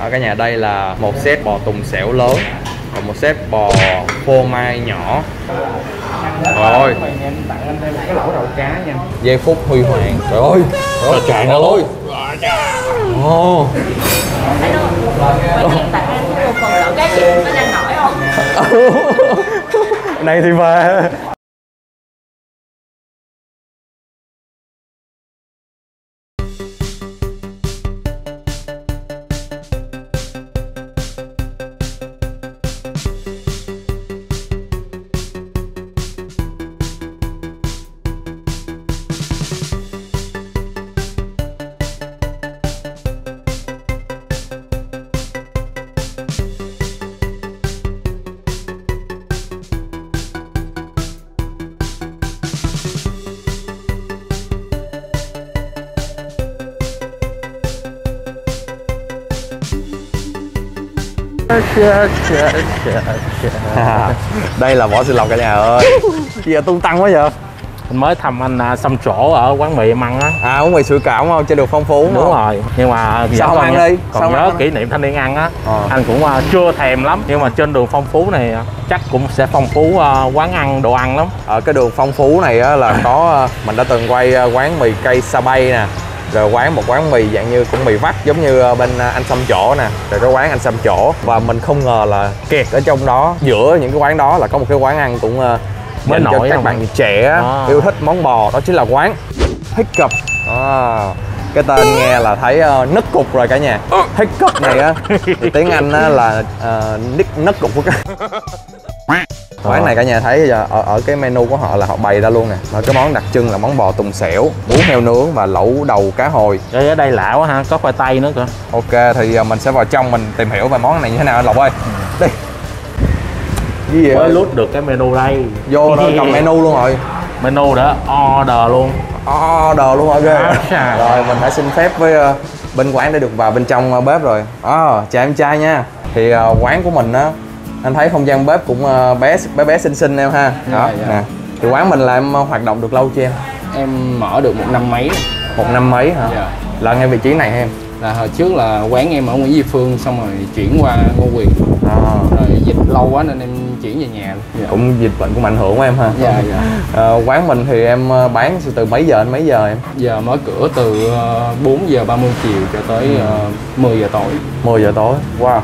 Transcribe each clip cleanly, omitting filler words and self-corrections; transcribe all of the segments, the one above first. ở cái nhà đây là một set bò tùng xẻo lớn và một set bò phô mai nhỏ. Rồi em tặng anh thêm một cái lẩu đậu cá nha. Giây phút huy hoàng. Trời ơi, trời tràn ra lối. Ồ. Này thì về. Đây là Võ Sư Lộc cả nhà ơi. Giờ tung tăng quá vậy. Mình mới thăm anh xăm trổ ở quán mì em ăn á. À quán mì sủi cảo đúng không? Trên đường Phong Phú đúng không? Rồi. Nhưng mà sao không ăn đi? Còn sao nhớ ăn? Kỷ niệm thanh niên ăn á. Anh cũng chưa thèm lắm. Nhưng mà trên đường Phong Phú này chắc cũng sẽ phong phú quán ăn, đồ ăn lắm. Ở cái đường Phong Phú này á là có mình đã từng quay quán mì cây sa bay nè. Rồi một quán mì dạng như cũng mì vắt giống như bên anh xăm chỗ nè. Rồi cái quán anh xăm chỗ. Và mình không ngờ là kẹt ở trong đó, giữa những cái quán đó là có một cái quán ăn cũng mới nổi cho các bạn trẻ yêu thích món bò. Đó chính là quán Hiccup. Cái tên nghe là thấy nứt cục rồi cả nhà. Hiccup này á thì tiếng Anh là nứt cục của cái quán này cả nhà thấy giờ ở cái menu của họ là họ bày ra luôn nè. Rồi cái món đặc trưng là món bò tùng xẻo, bún heo nướng và lẩu đầu cá hồi. Ở đây lạ quá ha, có khoai tây nữa cơ. Ok thì mình sẽ vào trong mình tìm hiểu về món này như thế nào anh Lộc ơi. Đi. Gì vậy? Mới lút được cái menu đây. Vô rồi cầm menu luôn rồi. Menu đã order luôn. Order luôn ok. Rồi mình đã xin phép với bên quán để được vào bên trong bếp rồi. Chào em trai nha. Thì quán của mình á, anh thấy không gian bếp cũng bé xinh xinh em ha. Đó nè. Thì quán mình là em hoạt động được lâu chưa em? Em mở được 1 năm mấy. 1 năm mấy hả? Dạ. Là ngay vị trí này em? Là hồi trước là quán em ở Nguyễn Duy Phương, xong rồi chuyển qua Ngô Quyền. Rồi dịch lâu quá nên em chuyển về nhà. Cũng dịch bệnh cũng ảnh hưởng của em ha. Dạ dạ. Quán mình thì em bán từ mấy giờ đến mấy giờ em? Giờ mở cửa từ 4:30 chiều cho tới 10 giờ tối. 10 giờ tối. Wow.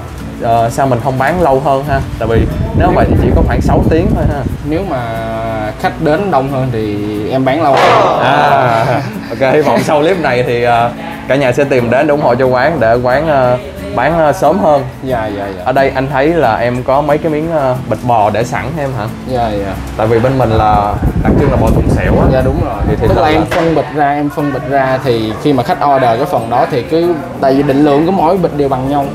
Sao mình không bán lâu hơn ha? Tại vì nếu vậy thì chỉ có khoảng 6 tiếng thôi ha. Nếu mà khách đến đông hơn thì em bán lâu hơn. Ok, hy vọng sau clip này thì cả nhà sẽ tìm đến để ủng hộ cho quán, để quán bán sớm hơn. Dạ dạ dạ. Ở đây anh thấy là em có mấy cái miếng bịch bò để sẵn em hả? Dạ dạ. Tại vì bên mình là đặc trưng là bò tùng xẻo á. Dạ đúng rồi. Thì tức là em phân bịch ra, thì khi mà khách order cái phần đó thì cứ tại vì định lượng của mỗi bịch đều bằng nhau.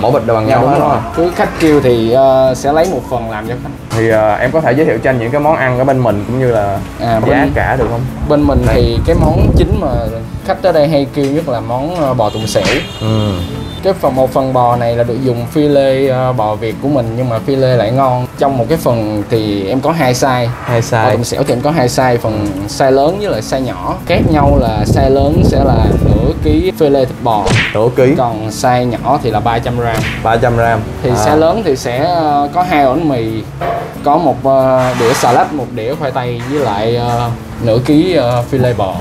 Mỗi bịch đều bằng nhau đúng rồi. Cứ khách kêu thì sẽ lấy một phần làm cho khách. Thì em có thể giới thiệu cho anh những cái món ăn ở bên mình cũng như là giá cả được không? Bên mình thì cái món chính mà khách tới đây hay kêu nhất là món bò tùng xẻo. Cái một phần bò này là được dùng phi lê bò Việt của mình, nhưng mà phi lê lại ngon. Trong một cái phần thì em có 2 size. Bò tùng xẻo thì em có 2 size, phần size lớn với lại size nhỏ. Khác nhau là size lớn sẽ là nửa ký phi lê thịt bò, còn size nhỏ thì là 300g. 300g. Thì size lớn thì sẽ có 2 ổ bánh mì, có 1 đĩa salad, 1 đĩa khoai tây với lại nửa ký phi lê bò.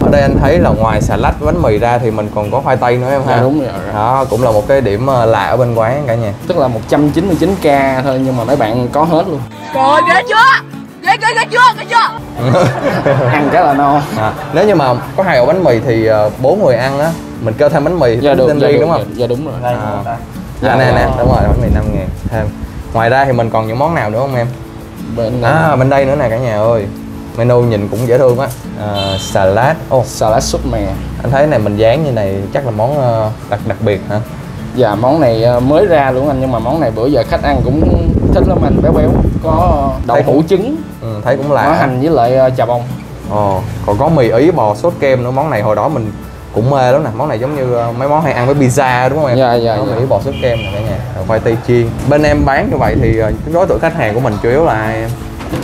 Ở đây anh thấy là ngoài xà lách bánh mì ra thì mình còn có khoai tây nữa em ha. Đúng rồi. Đó cũng là một cái điểm lạ ở bên quán cả nhà. Tức là 199k thôi nhưng mà mấy bạn có hết luôn. Trời ghê chưa? Ghê chưa? Ăn cái là no. Nếu như mà có 2 ổ bánh mì thì 4 người ăn á, mình kêu thêm bánh mì tinh riêng đúng không? Dạ đúng rồi. Nè, đúng rồi, bánh mì 5.000 thêm. Ngoài ra thì mình còn những món nào nữa không em? Bên đây nữa nè cả nhà ơi. Menu nhìn cũng dễ thương quá. Salad. Salad súp mè. Anh thấy này mình dán như này chắc là món đặc biệt hả? Dạ món này mới ra luôn anh, nhưng mà món này bữa giờ khách ăn cũng thích lắm anh, béo béo. Có đậu hũ trứng. Thấy cũng lạ. Có hành với lại chà bông. Còn có mì Ý bò sốt kem nữa, món này hồi đó mình cũng mê lắm nè. Món này giống như mấy món hay ăn với pizza đúng không em? Dạ dạ. Mì Ý bò sốt kem nè cả nhà, khoai tây chiên. Bên em bán như vậy thì cái đối tượng khách hàng của mình chủ yếu là ai em?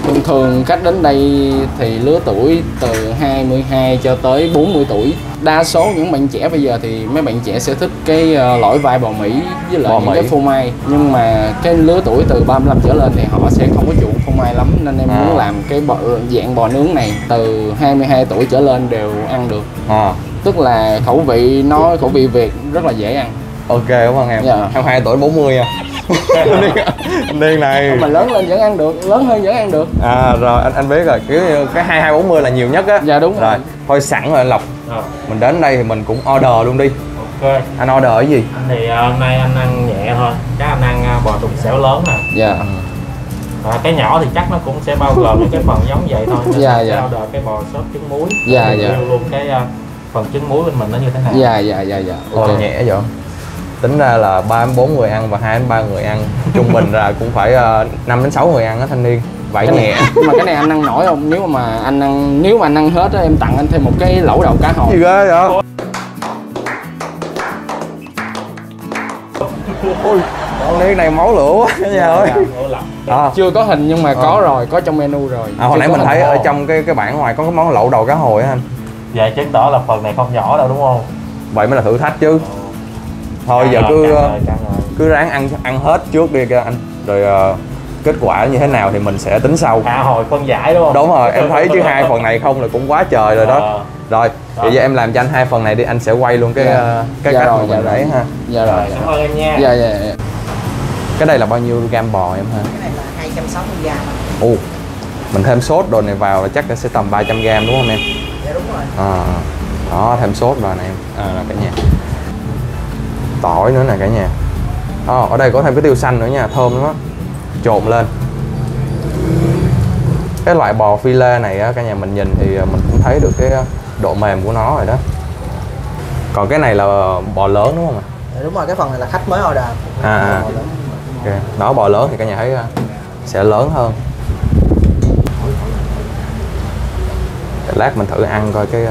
Thường thường khách đến đây thì lứa tuổi từ 22 cho tới 40 tuổi. Đa số những bạn trẻ bây giờ thì mấy bạn trẻ sẽ thích cái lõi vai bò Mỹ với lại những cái phô mai. Nhưng mà cái lứa tuổi từ 35 trở lên thì họ sẽ không có chuộng phô mai lắm. Nên em muốn làm cái dạng bò nướng này từ 22 tuổi trở lên đều ăn được. Tức là khẩu vị nó khẩu vị Việt rất là dễ ăn. Ok đúng không em? 22 tuổi 40 nha. Điên này. Mà lớn lên vẫn ăn được, lớn hơn vẫn ăn được. À rồi anh biết rồi, kiểu cái 22-40 là nhiều nhất á. Dạ đúng rồi. Thôi sẵn rồi anh Lộc. Mình đến đây thì mình cũng order luôn đi. Ok. Anh order cái gì? Anh thì hôm nay anh ăn nhẹ thôi. Chắc anh ăn bò trùng xẻo lớn nè. Dạ. Và cái nhỏ thì chắc nó cũng sẽ bao gồm những cái phần giống vậy thôi. Dạ dạ. Order cái bò sốt trứng muối. Dạ dạ. Luôn cái phần trứng muối bên mình nó như thế nào? Dạ dạ dạ dạ. Ok nhẹ vậy. Tính ra là 3-4 người ăn và 2-3 người ăn. Trung bình là cũng phải 5-6 người ăn á thanh niên. Vậy nhẹ. Mà cái này anh ăn nổi không? Nếu mà anh ăn nếu mà ăn hết á em tặng anh thêm một cái lẩu đậu cá hồi. Gì ghê vậy? Ôi, con niên này máu lửa quá cả nhà ơi. Chưa có hình nhưng mà có rồi, có trong menu rồi. Hồi nãy mình thấy ở trong cái bảng ngoài có cái món lẩu đậu cá hồi á anh. Vậy chứng tỏ là phần này không nhỏ đâu đúng không? Vậy mới là thử thách chứ. Thôi giờ cứ ráng ăn hết trước đi anh, rồi kết quả như thế nào thì mình sẽ tính sau. À hồi phân giải đúng không? Đúng rồi, em thấy chứ hai phần này không là cũng quá trời rồi đó. Rồi bây giờ em làm cho anh hai phần này đi, anh sẽ quay luôn cái cách mà mình lấy ha. Dạ rồi. Cảm ơn em nha. Dạ dạ. Cái đây là bao nhiêu gam bò em ha? Cái này là 260 gam. Ồ, mình thêm sốt đồ này vào là chắc sẽ tầm 300 gam đúng không em? Dạ đúng rồi. Đó thêm sốt vào nè em. Cả nhà. Tỏi nữa nè cả nhà. Ở đây có thêm cái tiêu xanh nữa nha, thơm lắm á. Trộn lên. Cái loại bò phi lê này á, cả nhà mình nhìn thì mình cũng thấy được cái độ mềm của nó rồi đó. Còn cái này là bò lớn đúng không ạ? Đúng rồi, cái phần này là khách mới order. Okay. Đó bò lớn thì cả nhà thấy sẽ lớn hơn. Lát mình thử ăn coi cái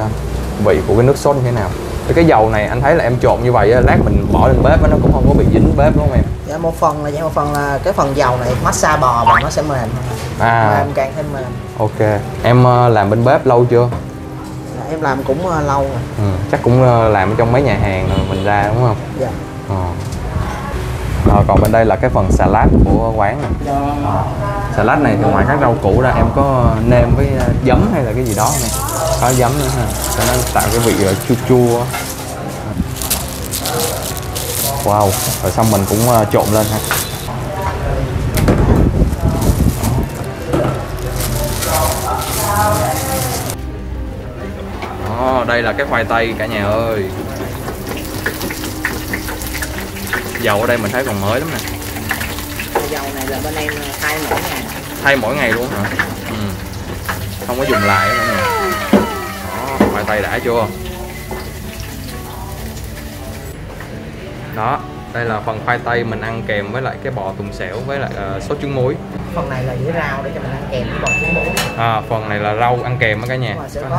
vị của cái nước sốt như thế nào. Cái dầu này anh thấy là em trộn như vậy, lát mình bỏ lên bếp nó cũng không có bị dính bếp đúng không em? Dạ một phần là cái phần dầu này massage bò mà nó sẽ mềm. Mềm càng thêm mềm. Ok. Em làm bên bếp lâu chưa? Dạ, em làm cũng lâu rồi. Chắc cũng làm trong mấy nhà hàng rồi mình ra đúng không? Dạ. Rồi còn bên đây là cái phần salad của quán này. Salad này thì ngoài các rau củ ra em có nêm với giấm hay là cái gì đó này. Có giấm nữa ha, cho nó tạo cái vị chua chua. Wow, rồi xong mình cũng trộn lên ha. Đây là cái khoai tây cả nhà ơi. Dầu ở đây mình thấy còn mới lắm nè. Dầu này là bên em thay mỗi ngày. Thay mỗi ngày luôn hả? Không có dùng lại nữa nè. Khoai tây đã chưa? Đó, đây là phần khoai tây mình ăn kèm với lại cái bò tùng xẻo với lại sốt trứng muối. Phần này là với rau để cho mình ăn kèm với bò trứng muối. Phần này là rau ăn kèm với cả nhà. Sẽ có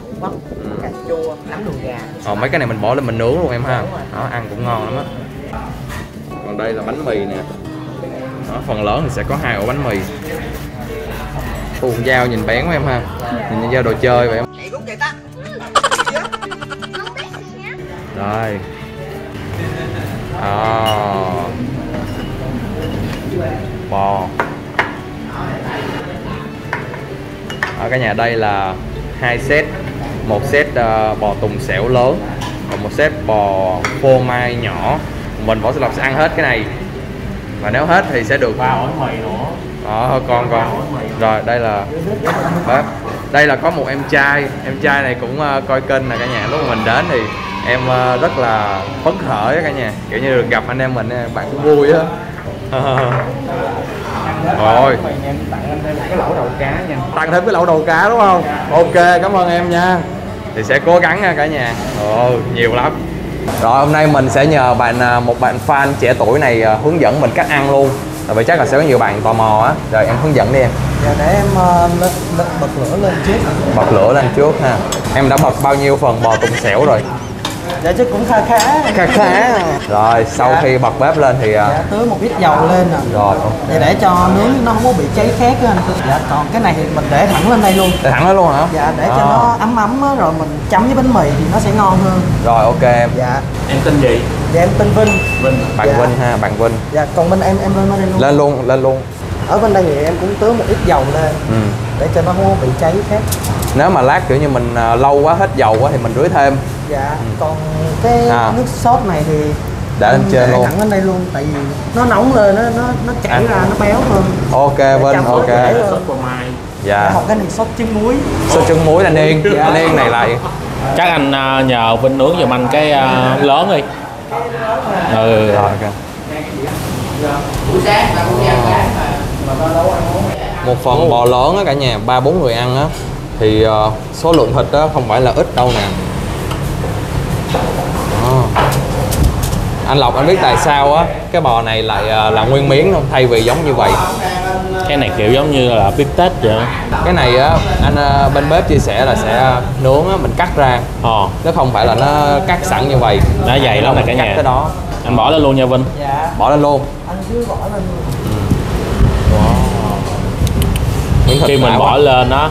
thủ bắp, cà chua, nấm đùi gà. Mấy cái này mình bỏ lên mình nướng luôn em ha. Đó, ăn cũng ngon lắm á. Còn đây là bánh mì nè. Đó, phần lớn thì sẽ có 2 ổ bánh mì. Con dao nhìn bén quá em ha. Nhìn như dao đồ chơi vậy em. Rồi. Bò. Ở cái nhà đây là 2 set, một set bò tùng xẻo lớn và một set bò phô mai nhỏ. Mình Võ Sư Lộc sẽ ăn hết cái này. Và nếu hết thì sẽ được 3 ổ mì nữa. Còn rồi đây là bếp. Đây là có một em trai này cũng coi kênh nè cả nhà. Lúc mà mình đến thì em rất là phấn khởi đó cả nhà, kiểu như được gặp anh em mình, bạn cũng vui á. Rồi tặng thêm cái lẩu đầu cá nha. Tặng thêm cái lẩu đầu cá đúng không? Ok, cảm ơn em nha. Thì sẽ cố gắng nha cả nhà. Nhiều lắm. Rồi hôm nay mình sẽ nhờ một bạn fan trẻ tuổi này hướng dẫn mình cách ăn luôn. Tại vì chắc là sẽ có nhiều bạn tò mò á. Rồi em hướng dẫn đi em. Dạ để em bật lửa lên trước. Bật lửa lên trước ha. Em đã bật bao nhiêu phần bò tùng xẻo rồi? Dạ chứ cũng khá khá. Khá khá. Rồi sau khi bật bếp lên thì tưới một ít dầu lên nè. Rồi để cho nướng nó không có bị cháy khét á anh Tư. Dạ còn cái này thì mình để thẳng lên đây luôn. Để thẳng lên luôn hả? Dạ để cho nó ấm ấm á, rồi mình chấm với bánh mì thì nó sẽ ngon hơn. Rồi ok em. Dạ. Em tên gì? Dạ em tên Vinh. Vinh. Bạn dạ. Vinh ha, bạn Vinh. Dạ còn bên em lên đây luôn. Lên luôn, lên luôn. Ở bên đây thì em cũng tưới một ít dầu lên. Ừ. Để cho nó không có bị cháy khét. Nếu mà lát kiểu như mình lâu quá hết dầu quá thì mình rưới thêm. Dạ, còn cái nước sốt này thì để lên trên luôn, thẳng lên đây luôn, tại vì nó nóng lên nó chảy ra nó béo hơn. Ok Vinh, ok. Sốt phô mai. Dạ. Còn cái này sốt trứng muối. Sốt trứng muối là niên, dạ. Niên này lại. Chắc anh nhờ Vinh nướng giùm anh cái lớn đi. Ừ. Rồi ok. Buổi sáng mà cũng ăn sáng mà. Một phần bò lớn á cả nhà, 3-4 người ăn á thì số lượng thịt đó không phải là ít đâu nè. Anh Lộc, anh biết tại sao á cái bò này lại là nguyên miếng không, thay vì giống như vậy? Cái này kiểu giống như là bít tết vậy. Cái này á anh bên bếp chia sẻ là sẽ nướng á, mình cắt ra chứ không phải là nó cắt sẵn như vậy. Nó dày lắm nè cả nhà. Cái đó anh bỏ lên luôn nha Vinh. Dạ. Bỏ lên luôn. Anh cứ bỏ lên luôn. Wow. Khi mình bỏ lên á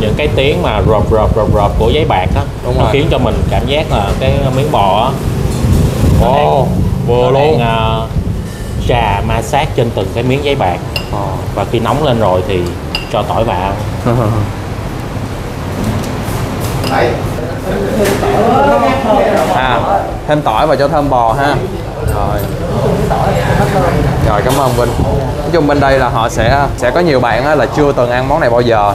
những cái tiếng mà rộp rộp rộp rộp của giấy bạc á nó khiến cho mình cảm giác là cái miếng bò á vừa luôn trà ma sát trên từng cái miếng giấy bạc. Và khi nóng lên rồi thì cho tỏi vào. Thêm tỏi và cho thơm bò ha. Rồi. Rồi cảm ơn Vinh. Nói chung bên đây là họ sẽ có nhiều bạn á, là chưa từng ăn món này bao giờ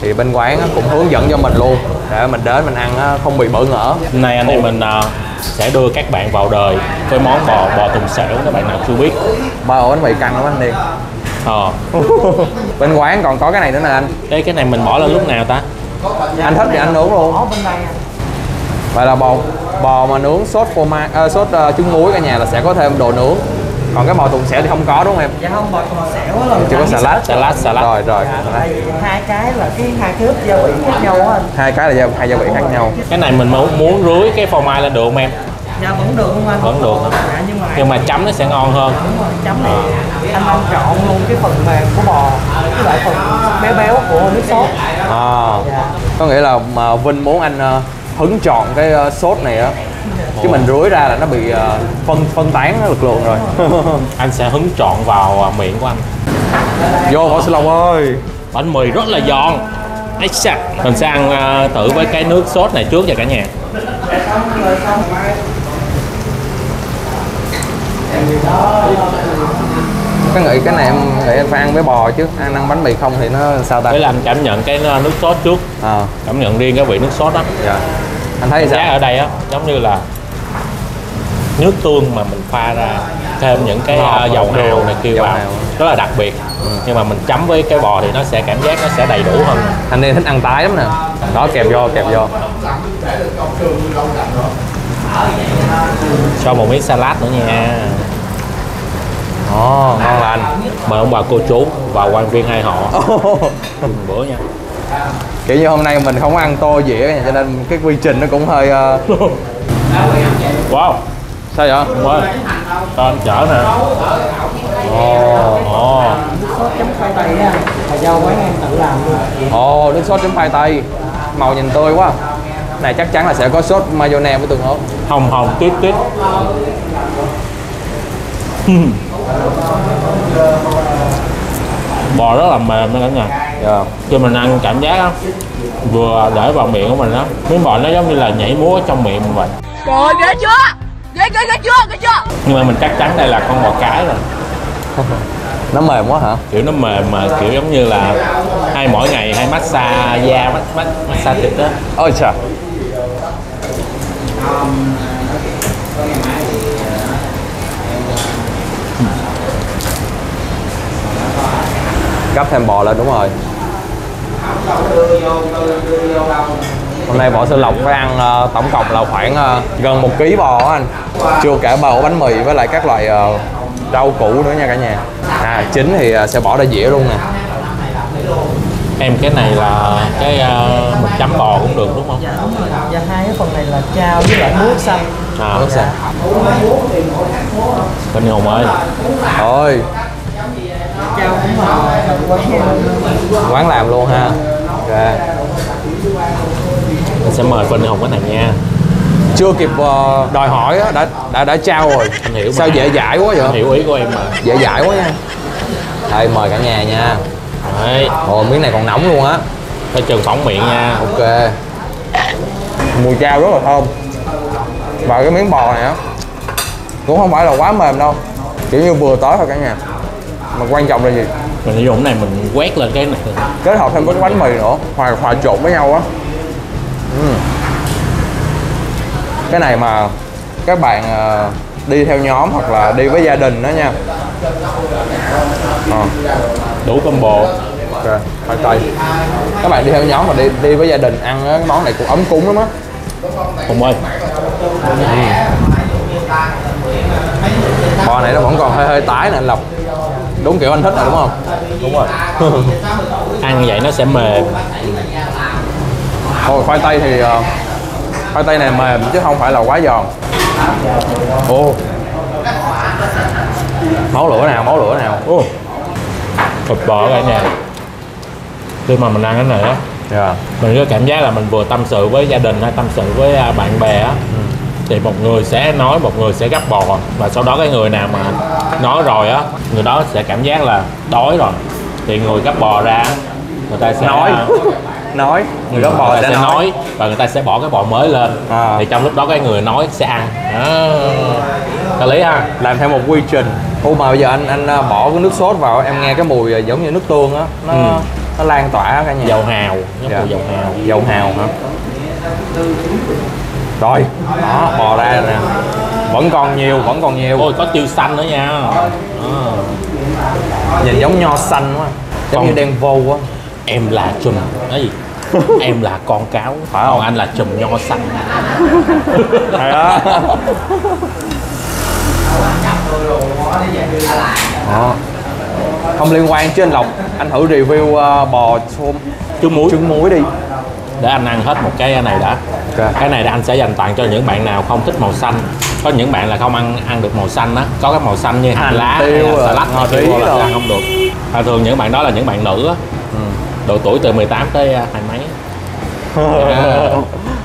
thì bên quán á, cũng hướng dẫn cho mình luôn để mình đến mình ăn á, không bị bỡ ngỡ. Hôm nay anh em mình sẽ đưa các bạn vào đời với món bò tùng xẻo, các bạn nào chưa biết. Ba ổ bánh mì căng lắm anh Điền. Bên quán còn có cái này nữa nè anh. Ê, cái này mình bỏ lên lúc nào ta? Anh thích thì anh nướng luôn. Vậy là bò mà nướng sốt phô mai, sốt trứng muối cả nhà là sẽ có thêm đồ nướng. Còn cái bò tùng xẻo thì không có đúng không em? Dạ không, bò tùng xẻo là chỉ có salad. Rồi rồi. Dạ, hai cái là hai cái gia vị khác nhau á anh. Hai cái là hai gia vị khác nhau. Cái này mình muốn rưới cái phô mai lên được không em? Dạ vẫn được không anh? Vẫn được. Dạ, nhưng mà chấm nó sẽ ngon hơn. Đúng rồi, chấm này anh ăn trộn luôn cái phần mềm của bò với lại phần béo béo của nước sốt. Dạ. Có nghĩa là mà Vinh muốn anh hứng trọn cái sốt này á. Chứ mình rưới ra là nó bị phân tán lực lượng rồi. Anh sẽ hứng trọn vào miệng của anh. Vô Võ Sư Lộc ơi. Bánh mì rất là giòn. Mình sẽ ăn thử với cái nước sốt này trước nha cả nhà. Cái nghĩ cái này em nghĩ phải ăn với bò chứ ăn bánh mì không thì nó sao ta? Để làm cảm nhận cái nước sốt trước. Cảm nhận riêng cái vị nước sốt đó. Dạ. Anh thấy giá ở đây á giống như là nước tương mà mình pha ra thêm những cái dầu hào này kia vào, rất là đặc biệt. Nhưng mà mình chấm với cái bò thì nó sẽ cảm giác nó sẽ đầy đủ hơn. Anh nên thích ăn tái lắm nè. Đó kèm vô. Cho một miếng salad nữa nha. Ngon lành. Mời ông bà cô chú và quan viên hai họ bữa nha. Kiểu như hôm nay mình không ăn tô dĩa cho nên cái quy trình nó cũng hơi wow. Sao vậy? Đúng rồi. Tên chở nè. Nước sốt chấm khoai tây á. Mà do quán em tự làm luôn. Nước sốt chấm khoai tây. Màu nhìn tươi quá. Này chắc chắn là sẽ có sốt mayonnaise của Tường Hồng. Hồng tuyết. Bò rất là mềm đó cả nhà. Khi mình ăn cảm giác đó, vừa để vào miệng của mình đó, miếng bò nó giống như là nhảy múa trong miệng mình vậy. Trời ghê chưa? Ghê chưa? Nhưng mà mình chắc chắn đây là con bò cái rồi. Nó mềm quá hả? Kiểu nó mềm mà kiểu giống như là mỗi ngày hay massage da, massage thịt đó. Ôi trời. Gắp thêm bò lên đúng rồi. Hôm nay Võ Sư Lộc phải ăn tổng cộng là khoảng gần 1 kg bò anh. Chưa kể bò bánh mì với lại các loại rau củ nữa nha cả nhà. Chín thì sẽ bỏ ra dĩa luôn nè. Em cái này là cái mình chấm bò cũng được đúng không? Và hai cái phần này là chao với lại muối xanh. À, muối xanh. Funny Hùng ơi. Ôi. Quán làm luôn ha. Rồi. Mình sẽ mời Funny Hùng cái này nha. Chưa kịp đòi hỏi đã trao rồi. Anh hiểu sao mà. Dễ dãi quá vậy? Anh hiểu ý của em mà. Dễ dãi quá nha. Thôi mời cả nhà nha. Đấy. Ồ, miếng này còn nóng luôn á. Phải trừ phỏng miệng nha. Ok. Mùi chao rất là thơm. Và cái miếng bò này á cũng không phải là quá mềm đâu, kiểu như vừa tới thôi cả nhà. Mà quan trọng là gì? Mình dùng cái này mình quét lên cái này, kết hợp thêm với cái bánh mì nữa, hòa trộn với nhau á. Cái này mà các bạn đi theo nhóm hoặc là đi với gia đình đó nha. Đủ combo. Okay. Khoai tây. Các bạn đi theo nhóm mà đi với gia đình ăn cái món này cũng ấm cúng lắm á. Hùng ơi. Bò này nó vẫn còn hơi tái nè anh Lộc. Đúng kiểu anh thích rồi đúng không? Đúng rồi. Ăn vậy nó sẽ mềm. Thôi khoai tây thì khoai tây này mềm chứ không phải là quá giòn. Ô. Máu lửa nào. Ô. Thịt bò cả nhà. Khi mà mình ăn cái này á, mình có cảm giác là mình vừa tâm sự với gia đình hay tâm sự với bạn bè á, thì một người sẽ nói, một người sẽ gắp bò, và sau đó cái người nào mà nói rồi á, người đó sẽ cảm giác là đói rồi, thì người gắp bò ra người ta sẽ nói người gắp bò sẽ nói và người ta sẽ bỏ cái bò mới lên, thì trong lúc đó cái người nói sẽ ăn. Có lý ha, làm theo một quy trình. Ô mà bây giờ anh bỏ cái nước sốt vào, em nghe cái mùi giống như nước tương á, nó lan tỏa cả nhà. Dầu hào, dầu hào hả? Rồi, đó, bò ra nè. Vẫn còn nhiều. Ôi, có tiêu xanh nữa nha. Nhìn giống nho xanh quá. Giống như đen vô quá. Em là chùm, nói gì? Em là con cáo, phải không? Anh là chùm nho xanh. Hay đó. Không liên quan chứ anh Lộc, anh thử review bò trứng muối đi để anh ăn hết một cái này đã. Okay. Cái này anh sẽ dành tặng cho những bạn nào không thích màu xanh, có những bạn là không ăn được màu xanh á, có cái màu xanh như hành lá hay là xà lách ngò tí là ăn không được. Thường những bạn đó là những bạn nữ á, độ tuổi từ 18 tới 20 mấy.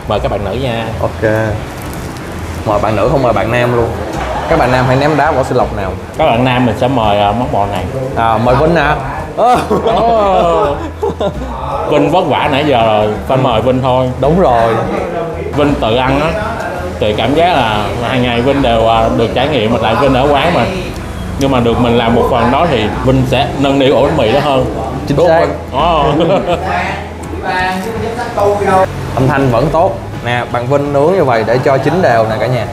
Mời các bạn nữ nha. Ok, mời bạn nữ không mời bạn nam luôn. Các bạn nam hãy ném đá Võ Sư Lộc nào. Các bạn nam mình sẽ mời món bò này. Mời Vinh nè. Vinh vất vả nãy giờ rồi, phải mời Vinh thôi. Đúng rồi. Vinh tự ăn á, thì cảm giác là hàng ngày Vinh đều được trải nghiệm, mà tại Vinh ở quán mà. Nhưng mà được mình làm một phần đó thì Vinh sẽ nâng niu ổ bánh mì đó hơn. Chính xác. Âm thanh vẫn tốt. Nè, bạn Vinh nướng như vậy để cho chín đều nè cả nhà.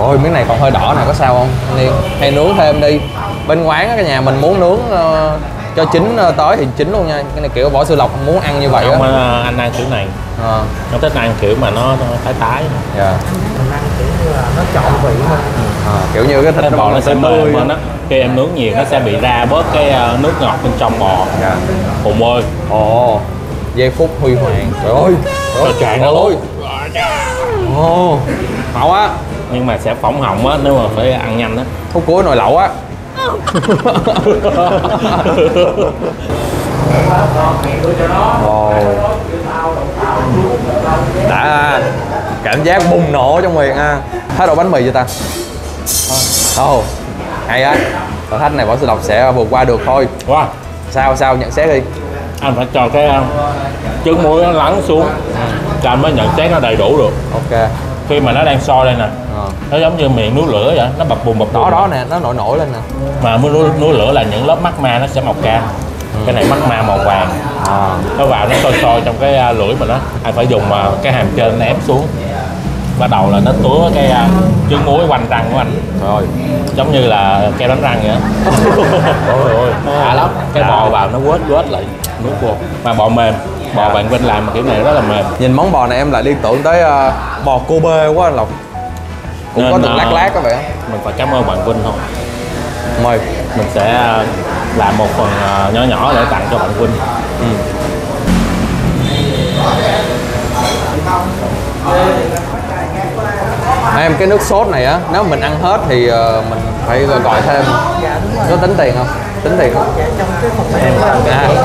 Ôi, miếng này còn hơi đỏ nè, có sao không anh Yên? Hay nướng thêm đi. Bên quán á cả nhà, mình muốn nướng cho chín tới thì chín luôn nha. Cái này kiểu Võ Sư Lộc muốn ăn như vậy á. Anh ăn kiểu này. Nó thích ăn kiểu mà nó tái. Mình ăn kiểu như là nó trọn vị hơn. Kiểu như cái thịt bò nó sẽ mềm hơn á. Khi em nướng nhiều nó sẽ bị ra bớt cái nước ngọt bên trong bò. Hùng ơi. Ồ, giây phút huy hoàng. Trời ơi. Trời tràn ra luôn. Ồ, hậu á. Nhưng mà sẽ phỏng họng á, nếu mà phải ăn nhanh á. Khúc cuối nồi lẩu á. Đã, cảm giác bùng nổ trong miệng ha. Thái độ bánh mì vậy ta. Hay á. Thử thách này Võ Sư Lộc sẽ vượt qua được thôi. Sao nhận xét đi. Anh phải cho cái trứng muối nó lắng xuống là anh mới nhận xét nó đầy đủ được. Ok. Khi mà nó đang sôi đây nè, nó giống như miệng núi lửa vậy, nó bập bùng đó nè, nó nổi lên nè. Mà núi lửa là những lớp magma nó sẽ màu cam. Cái này magma màu vàng. Nó vào nó sôi trong cái lưỡi mình á. Anh phải dùng cái hàm trên ném xuống, bắt đầu là nó túa cái trứng muối quanh răng của anh rồi, giống như là keo đánh răng vậy á. Ôi đã lắm. Cái bò vào nó quết lại nước vô, mà bò mềm. Bò bạn Vinh làm kiểu này rất là mềm. Nhìn món bò này em lại liên tưởng tới bò cô bê quá anh Lộc. Cũng nên có từng lát các bạn. Mình phải cảm ơn bạn Vinh thôi. Mời. Mình sẽ làm một phần nhỏ nhỏ để tặng cho bạn Vinh. Em cái nước sốt này á, nếu mình ăn hết thì mình phải gọi thêm. Có tính tiền không? Tính tiền không? Trong cái phần menu có sốt trứng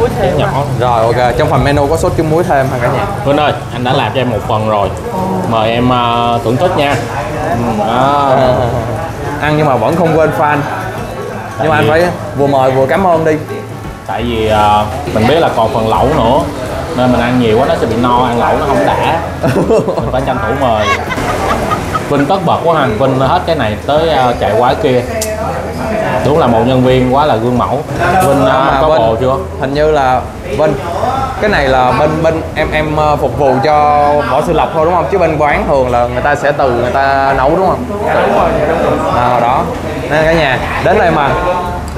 muối thêm. Rồi ok, trong phần menu có sốt trứng muối thêm hả cả nhà? Vinh ơi, anh đã làm cho em một phần rồi. Mời em thưởng thức nha. Ăn nhưng mà vẫn không quên fan. Nhưng mà anh phải vừa mời vừa cảm ơn đi. Tại vì mình biết là còn phần lẩu nữa, nên mình ăn nhiều quá nó sẽ bị no, ăn lẩu nó không đã. Mình phải tranh thủ mời. Vinh tất bật quá Hằng, Vinh hết cái này tới chạy quá kia. Đúng là một nhân viên quá là gương mẫu. Vinh có Vinh, bồ chưa? Hình như là Vinh. Cái này là bên em phục vụ cho Võ Sư Lộc thôi đúng không? Chứ bên quán thường là người ta sẽ tự người ta nấu đúng không? À, đó. Nên cả nhà đến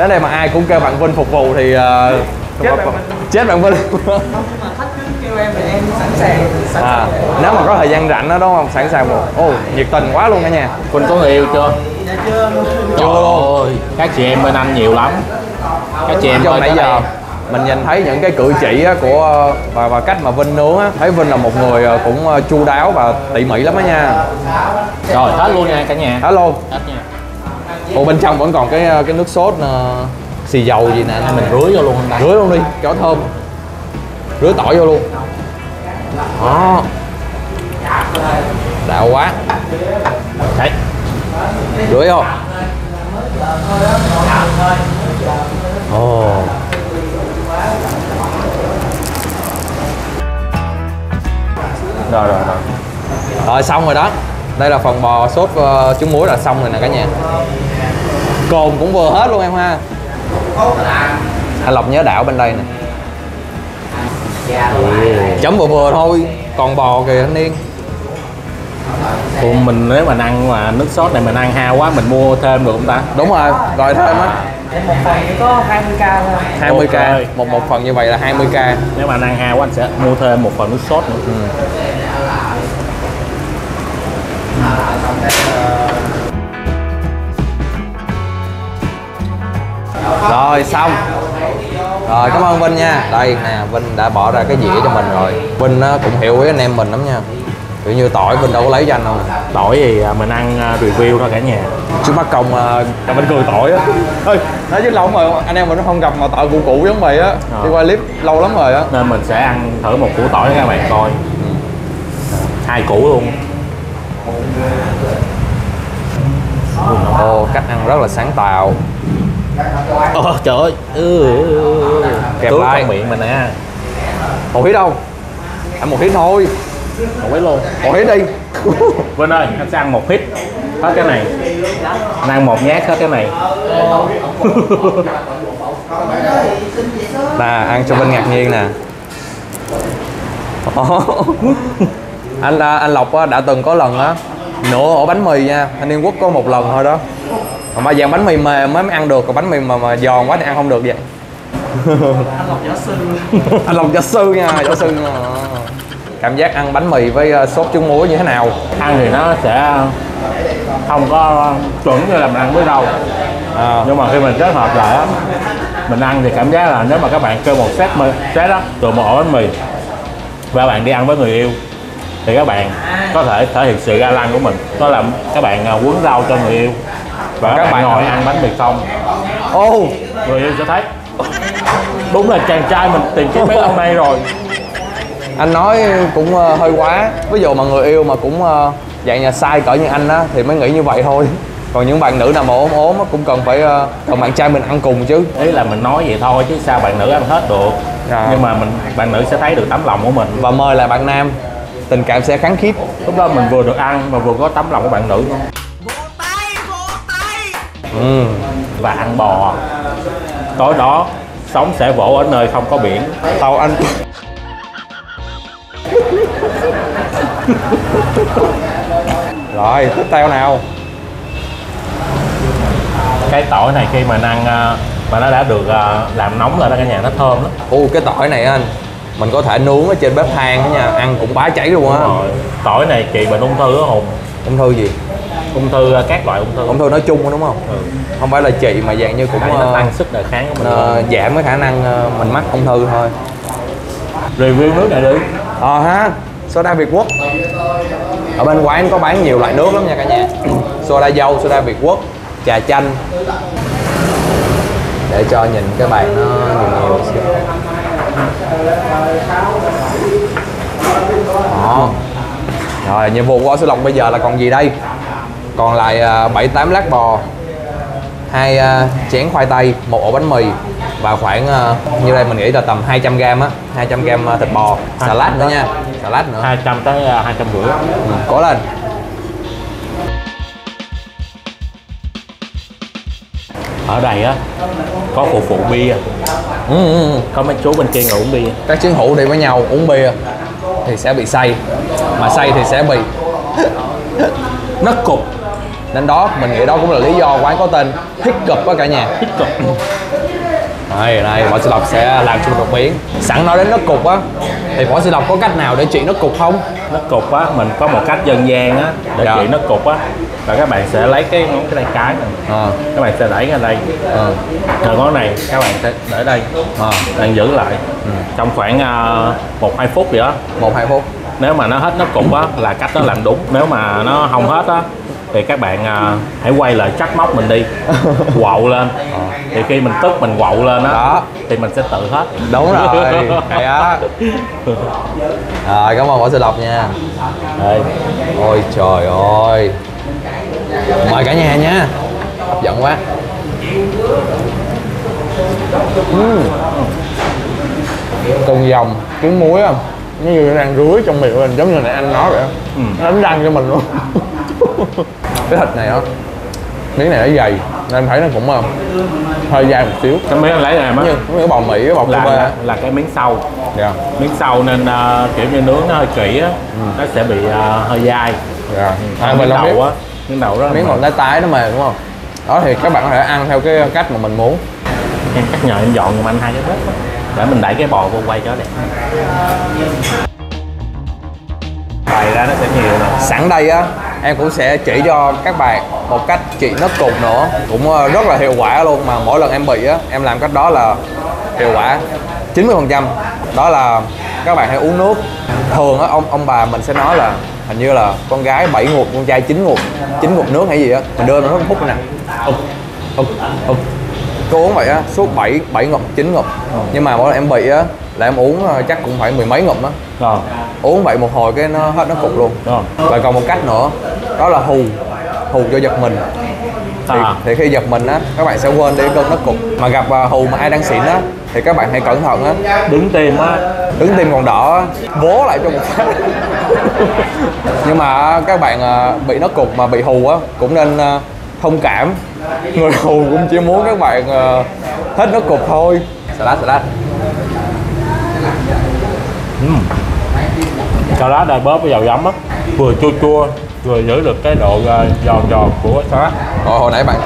đây mà ai cũng kêu bạn Vinh phục vụ thì chết bạn Vinh. Em thì em sẵn sàng. Nếu mà có thời gian rảnh đó đúng không? Sẵn sàng một. Ồ, nhiệt tình quá luôn cả nhà. Quỳnh có người yêu chưa? Dạ chưa. Ơi, các chị em bên anh nhiều lắm. Các chị em trong nãy giờ đây, mình nhìn thấy những cái cử chỉ của và cách mà Vinh nướng á, thấy Vinh là một người cũng chu đáo và tỉ mỉ lắm á nha. Rồi, hết luôn nha cả nhà. Hết luôn. Hết nha. Ồ, bên trong vẫn còn cái nước sốt xì dầu gì nè, nên mình rưới vô luôn anh ta. Rưới luôn đi, cho thơm. Rưới tỏi vô luôn. Đó. Đạo quá. Đấy. Rưới không? Ồ. Rồi. Rồi xong rồi đó. Đây là phần bò sốt trứng muối là xong rồi nè cả nhà. Cồn cũng vừa hết luôn em ha. Anh Lộc nhớ đạo bên đây nè. Chấm vừa thôi, còn bò kìa anh Niên. Còn mình nếu mà ăn mà nước sốt này mình ăn hao quá mình mua thêm được không ta? Đúng rồi, gọi thêm á. Một phần có 20k thôi. 20k, một phần như vậy là 20k. Nếu mà ăn hao quá anh sẽ mua thêm một phần nước sốt nữa. Rồi xong. Rồi cảm ơn Vinh nha. Đây nè, Vinh đã bỏ ra cái dĩa cho mình rồi. Vinh cũng hiểu ý anh em mình lắm nha. Kiểu như tỏi Vinh đâu có lấy cho anh đâu nè. Tỏi thì mình ăn review thôi cả nhà. Chú Bắc Công là Vinh cười tỏi á. Ê, nói chứ lâu lắm rồi anh em mình không gặp mà tỏi củ giống vậy á. Đi qua clip lâu lắm rồi á. Nên mình sẽ ăn thử một củ tỏi các bạn coi. 2 củ luôn. Ồ, cách ăn rất là sáng tạo. Ồ trời ơi. Kẹp lại miệng mình nè. Một hít đâu? Ăn một hít thôi. Một hít luôn. Một hít đi. Vinh ơi, anh sẽ ăn một hít hết cái này. Anh ăn một nhát hết cái này. Là ăn cho Vinh ngạc nhiên nè. Anh Lộc đã từng có lần á nửa ổ bánh mì nha, anh Yên Quốc có một lần thôi đó. Mà dạng bánh mì mềm mới ăn được, còn bánh mì mà giòn quá thì ăn không được vậy. Anh Lộc võ sư. Anh Lộc võ sư nha, võ sư. Cảm giác ăn bánh mì với sốt trứng muối như thế nào? Ăn thì nó sẽ không có chuẩn như là mình ăn với đâu. Nhưng mà khi mình kết hợp lại á, mình ăn thì cảm giác là nếu mà các bạn kêu một set đó, rồi một ổ bánh mì và bạn đi ăn với người yêu thì các bạn có thể thể hiện sự ga lăng của mình, đó là các bạn quấn rau cho người yêu và các bạn ngồi ăn bánh mì không. Ô, người yêu sẽ thấy đúng là chàng trai mình tìm kiếm mấy lâu nay rồi. Anh nói cũng hơi quá, ví dụ mà người yêu mà cũng dạng nhà sai cỡ như anh á thì mới nghĩ như vậy thôi, còn những bạn nữ nào mà ốm cũng cần phải còn bạn trai mình ăn cùng chứ. Ý là mình nói vậy thôi chứ sao bạn nữ ăn hết được. Nhưng mà bạn nữ sẽ thấy được tấm lòng của mình và mời lại bạn nam, tình cảm sẽ kháng khiếp. Lúc đó mình vừa được ăn mà vừa có tấm lòng của bạn nữ luôn. Và ăn bò. Tối đó sóng sẽ vỗ ở nơi không có biển. Tàu anh. Rồi, tiếp theo nào. Cái tỏi này khi mà ăn mà nó đã được làm nóng rồi đó cả nhà, nó thơm lắm. Cái tỏi này anh mình có thể nướng ở trên bếp than đó nha, ăn cũng bá cháy luôn á. Tỏi này trị bệnh ung thư đó Hùng. Ung thư gì? ung thư, các loại ung thư. Ung thư nói chung đúng không? Ừ. Không phải là trị mà dạng như cũng tăng sức đề kháng của mình, giảm cái khả năng mình mắc ung thư thôi. Review nước này đi. Soda Việt Quốc. Ở bên quán có bán nhiều loại nước lắm nha cả nhà. Soda dâu, soda Việt Quốc, trà chanh. Để cho nhìn cái bàn nó nhiều xíu. Rồi, nhiệm vụ của Võ Sư Lộc bây giờ là còn gì đây? Còn lại 7-8 lát bò, 2 chén khoai tây, 1 ổ bánh mì và khoảng như đây mình nghĩ là tầm 200g á, 200g thịt bò, salad nữa nha, salad nữa. 200 tới 250. Cố lên. Ở đây á có phụ bia. Có mấy chú bên kia ngồi uống bia. Các chiến hữu đi với nhau uống bia thì sẽ bị say, mà say thì sẽ bị nấc cục. Nên đó mình nghĩ đó cũng là lý do quán có tên Hiccup đó cả nhà. Hiccup. Đây, đây, Võ Sư Lộc sẽ làm chung một miếng. Sẵn nói đến nấc cục á, thì Võ Sư Lộc có cách nào để trị nấc cục không? Nấc cục á, mình có một cách dân gian á để trị nấc cục á, là các bạn sẽ lấy cái ngón tay cái này, các bạn sẽ đẩy ra đây, rồi ngón này các bạn sẽ để đây, bạn giữ lại trong khoảng 1-2 phút gì đó. 1-2 phút. Nếu mà nó hết nấc cục á là cách nó làm đúng. Nếu mà nó không hết á thì các bạn hãy quay lại trách móc mình đi, quậu lên. Thì khi mình tức mình quậu lên đó thì mình sẽ tự hết. Đúng rồi, hay á. Rồi, cảm ơn Võ Sư Lộc nha. Đây. Ôi trời ơi, mời cả nhà nha. Hấp dẫn quá. Cần dòng, trứng muối không? Nó như đang rưới trong miệng mình, giống như này anh nói vậy. Nó đánh răng cho mình luôn. Cái thịt này đó, miếng này nó dày nên thấy nó cũng hơi dai một xíu. Cái miếng lấy này như cái bò Mỹ, cái bò là cái miếng sau. Miếng sau nên kiểu như nướng nó hơi kỹ á, nó sẽ bị hơi dai. Miếng đầu á, miếng đầu đó, miếng còn tái tái nó mềm đúng không? Đó thì các bạn có thể ăn theo cái cách mà mình muốn. Em cắt nhỏ em dọn giùm anh hai cái bếp đó, để mình đẩy cái bò vô quay cho đẹp. Bày ra nó sẽ nhiều nè. Sẵn đây á, em cũng sẽ chỉ cho các bạn một cách trị nấc cục nữa, cũng rất là hiệu quả luôn, mà mỗi lần em bị á, em làm cách đó là hiệu quả 90%. Đó là các bạn hãy uống nước. Thường á, ông bà mình sẽ nói là hình như là con gái 7 ngụm, con trai 9 ngụm, 9 ngụm nước hay gì á, mình đưa nó hút nè. Cô uống vậy á, suốt 7 ngụm, 9 ngụm. Nhưng mà mỗi lần em bị á là em uống chắc cũng phải 10 mấy ngụm á. Uống vậy một hồi cái nó hết nó cục luôn. Và còn một cách nữa, đó là hù cho giật mình. Thì khi giật mình á, các bạn sẽ quên đi cơn nó cục. Mà gặp hù mà ai đang xỉn á thì các bạn hãy cẩn thận á. Đứng tim á, đứng tim còn đỏ bố lại cho một phát. Nhưng mà các bạn bị nó cục mà bị hù á cũng nên thông cảm. Người hù cũng chỉ muốn các bạn hết nó cục thôi. Salad. Salad này bóp với dầu giấm á, vừa chua vừa giữ được cái độ giòn của salad. Hồi nãy bạn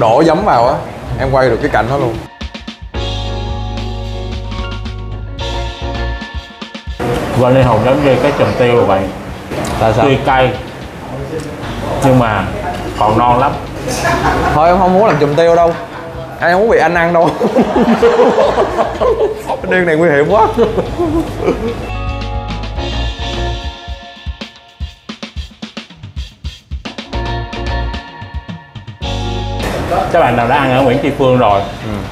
đổ giấm vào á, em quay được cái cạnh đó luôn. Funny Hùng đến với cái chùm tiêu của bạn. Tuy cay nhưng mà còn non lắm. Thôi em không muốn làm chùm tiêu đâu, em không muốn bị anh ăn đâu. Điên này nguy hiểm quá. Các bạn nào đã ăn ở Nguyễn Tri Phương rồi,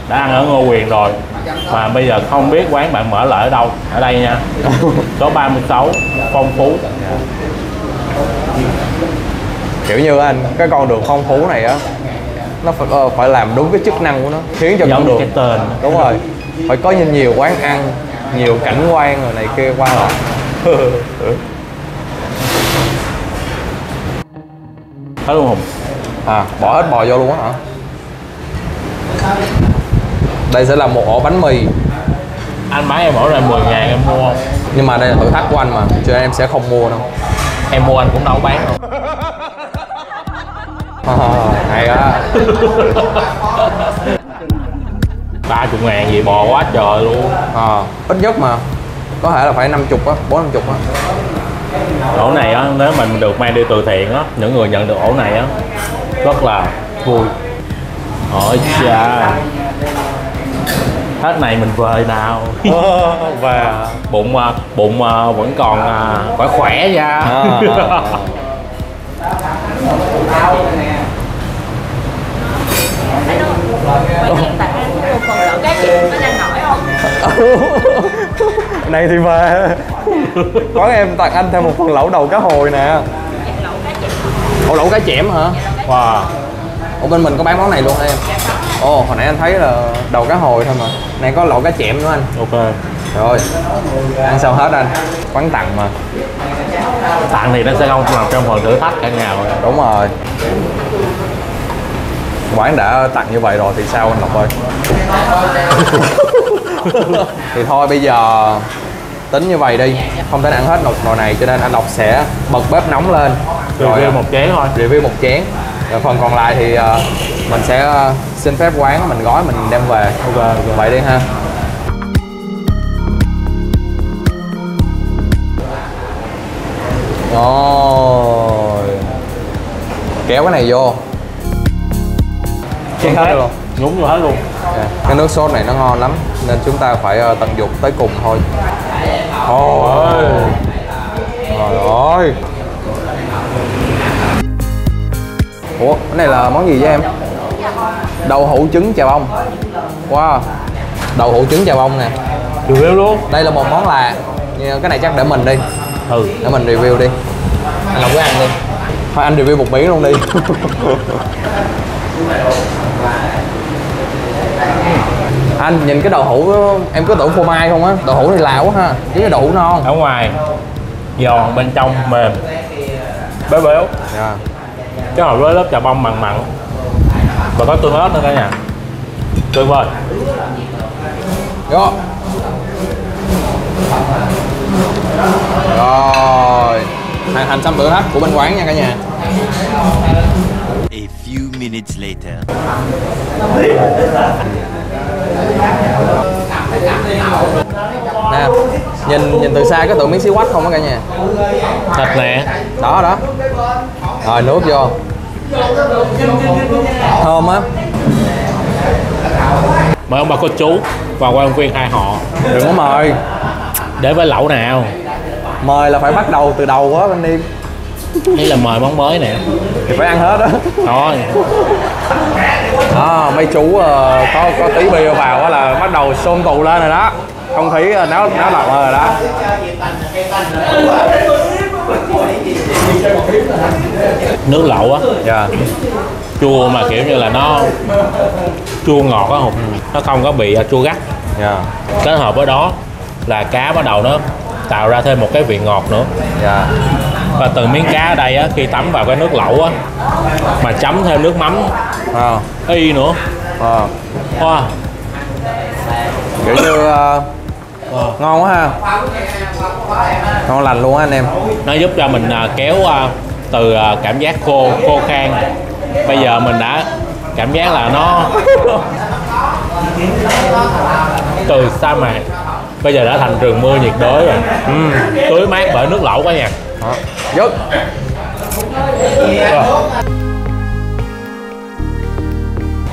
đã ăn ở Ngô Quyền rồi, mà bây giờ không biết quán bạn mở lại ở đâu, ở đây nha. Số 36 Phong Phú. Kiểu như anh, cái con đường Phong Phú này á, nó phải làm đúng cái chức năng của nó, khiến cho con đường cái tên. Đúng rồi, phải có nhiều quán ăn, nhiều cảnh quan rồi này kia qua lại. Thấy luôn Hùng. Bỏ hết bò vô luôn á hả? Đây sẽ là một ổ bánh mì. Anh bán em ổ ra 10.000 em mua. Nhưng mà đây là thử thách của anh mà, chứ em sẽ không mua đâu. Em mua anh cũng đâu bán đâu. Hay á. 30.000 gì bò quá trời luôn. Ít nhất mà có thể là phải 50 á, 40-50 á. Ổ này á, nếu mình được mang đi từ thiện á, những người nhận được ổ này á rất là vui. Ôi cha, hết này mình về nào. Và bụng vẫn còn khỏe khỏe ra. Này thì về có em tặng anh thêm một phần lẩu đầu cá hồi nè. Ủa, lẩu cá chẽm hả? Wow. Ủa, bên mình có bán món này luôn hả em? Ồ, hồi nãy anh thấy là đầu cá hồi thôi mà. Này có lẩu cá chẽm nữa anh. Ok. Rồi, ăn sao hết anh? Quán tặng mà. Tặng thì nó sẽ không nằm trong phần thử thách cả nhà rồi. Đúng rồi. Quán đã tặng như vậy rồi thì sao anh Lộc ơi? Thì thôi bây giờ tính như vậy đi, không thể ăn hết nồi này cho nên anh Lộc sẽ bật bếp nóng lên rồi review một chén thôi, rồi phần còn lại thì mình sẽ xin phép quán mình gói mình đem về. Okay, vậy đi ha. Rồi kéo cái này vô chén hết luôn, nhúng vô hết luôn. Cái nước sốt này nó ngon lắm nên chúng ta phải tận dụng tới cùng thôi. Ôi trời ơi. Ủa, cái này là món gì vậy em? Đậu hũ trứng chà bông. Wow, đậu hũ trứng chà bông nè, review luôn. Đây là một món là cái này chắc để mình đi. Ừ, để mình review đi. Anh Lộc cứ ăn đi. Thôi anh review một miếng luôn đi. Anh nhìn cái đậu hũ em cứ tưởng phô mai không á, đậu hũ này lạ quá ha, chứ cái đậu hũ non ở ngoài giòn bên trong mềm béo béo. Yeah. Cái hộp với lớp chà bông mặn mặn và có tương ớt nữa cả nhà, tuyệt vời. Rồi hoàn thành xong thử thách của bên quán nha cả nhà. A few minutes later. Nè, nhìn từ xa cái tưởng miếng xí quách không á cả nhà. Thật nè. Đó đó. Rồi nước vô. Thơm á. Mời ông bà cô chú và quan viên hai họ. Đừng có mời. Để với lẩu nào. Mời là phải bắt đầu từ đầu quá anh Điên. Đây là mời món mới nè. Thì phải ăn hết đó. Thôi. À, mấy chú có tí bia vào đó là bắt đầu xôn tụ lên rồi đó. Không khí náo loạn rồi đó. Nước lẩu á. Dạ. Chua mà kiểu như là nó chua ngọt á, nó không có bị chua gắt. Dạ. Kết hợp với đó là cá bắt đầu nó tạo ra thêm một cái vị ngọt nữa. Dạ. Và từng miếng cá ở đây á, khi tắm vào cái nước lẩu á mà chấm thêm nước mắm y nữa. Wow. Kiểu như ngon quá ha, ngon lành luôn á anh em. Nó giúp cho mình kéo từ cảm giác khô khan, bây giờ mình đã cảm giác là nó từ sa mạc bây giờ đã thành rừng mưa nhiệt đới rồi. Tưới mát bởi nước lẩu quá nha. Dứt.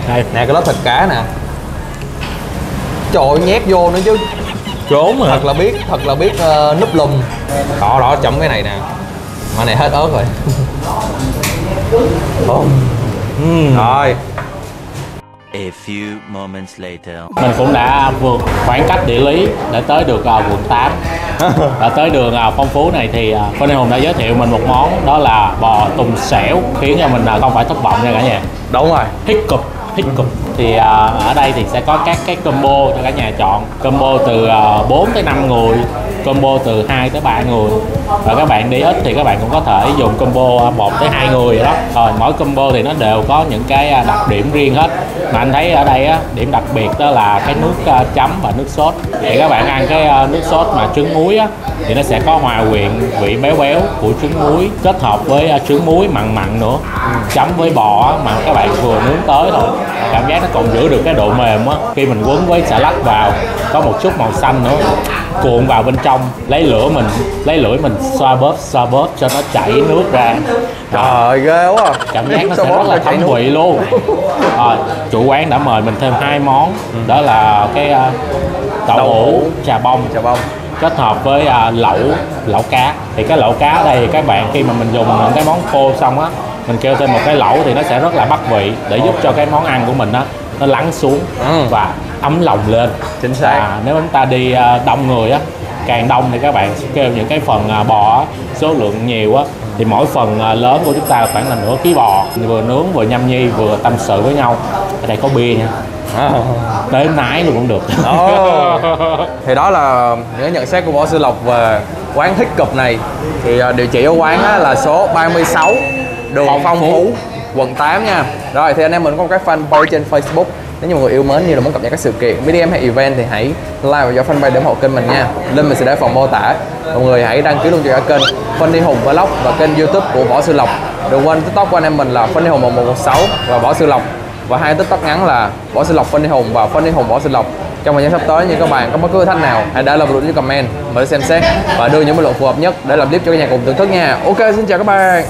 Đây, nè cái lớp thịt cá nè. Trời ơi, nhét vô nữa chứ. Trốn hả? Thật là biết núp lùm. Đó đó, chấm cái này nè. Mà này hết ớt rồi. Rồi. A few moments later. Mình cũng đã vượt khoảng cách địa lý để tới được quận 8. Và tới đường Phong Phú này thì Funny Hùng đã giới thiệu mình một món đó là bò tùng xẻo, khiến cho mình không phải thất vọng nha cả nhà. Đúng rồi. Hiccup thì ở đây thì sẽ có các cái combo cho cả nhà chọn. Combo từ 4 tới 5 người, combo từ 2 tới 3 người. Và các bạn đi ít thì các bạn cũng có thể dùng combo 1 tới 2 người đó. Rồi mỗi combo thì nó đều có những cái đặc điểm riêng hết. Mà anh thấy ở đây á, điểm đặc biệt đó là cái nước chấm và nước sốt. Để các bạn ăn cái nước sốt mà trứng muối á, thì nó sẽ có hòa quyện vị béo béo của trứng muối kết hợp với trứng muối mặn mặn nữa. Chấm với bò mà các bạn vừa nướng tới thôi, cảm giác nó còn giữ được cái độ mềm á khi mình quấn với xà lách vào. có một chút màu xanh nữa, cuộn vào bên trong, lấy lưỡi mình xoa bóp cho nó chảy nước ra. Trời ghê quá à. Cảm giác nó sẽ rất là thấm vị luôn. Rồi, chủ quán đã mời mình thêm 2 món, đó là cái đậu hũ trà bông kết hợp với lẩu cá. Thì cái lẩu cá đây các bạn, khi mà mình dùng những cái món khô xong á, mình kêu thêm một cái lẩu thì nó sẽ rất là bắt vị, để giúp cho cái món ăn của mình á nó lắng xuống và ấm lòng lên. Chính xác. Nếu chúng ta đi đông người á, càng đông thì các bạn sẽ kêu những cái phần bò số lượng nhiều á, thì mỗi phần lớn của chúng ta là khoảng là nửa ký bò, vừa nướng vừa nhâm nhi vừa tâm sự với nhau. Ở đây có bia nha, tới nái luôn cũng được. Thì đó là những nhận xét của Võ Sư Lộc về quán Hiccup này. Thì địa chỉ ở quán á, là số 36 đường Phong Phú, quận 8 nha. Rồi thì anh em mình có một cái fanpage trên Facebook. Nếu như mọi người yêu mến như là muốn cập nhật các sự kiện, video hay event thì hãy like và vào fanpage để ủng hộ kênh mình nha. Link mình sẽ để phần mô tả. Mọi người hãy đăng ký luôn cho cả kênh Funny Hùng Vlog và kênh YouTube của Võ Sư Lộc. Đừng quên TikTok của anh em mình là Funny Hùng 1116 và Võ Sư Lộc, và 2 TikTok ngắn là Võ Sư Lộc Funny Hùng và Funny Hùng Võ Sư Lộc. Trong thời gian sắp tới, như các bạn có bất cứ thử thách nào, hãy để lại bình luận dưới comment, mình sẽ xem xét và đưa những bình luận phù hợp nhất để làm clip cho cả nhà cùng thưởng thức nha. Ok, xin chào các bạn.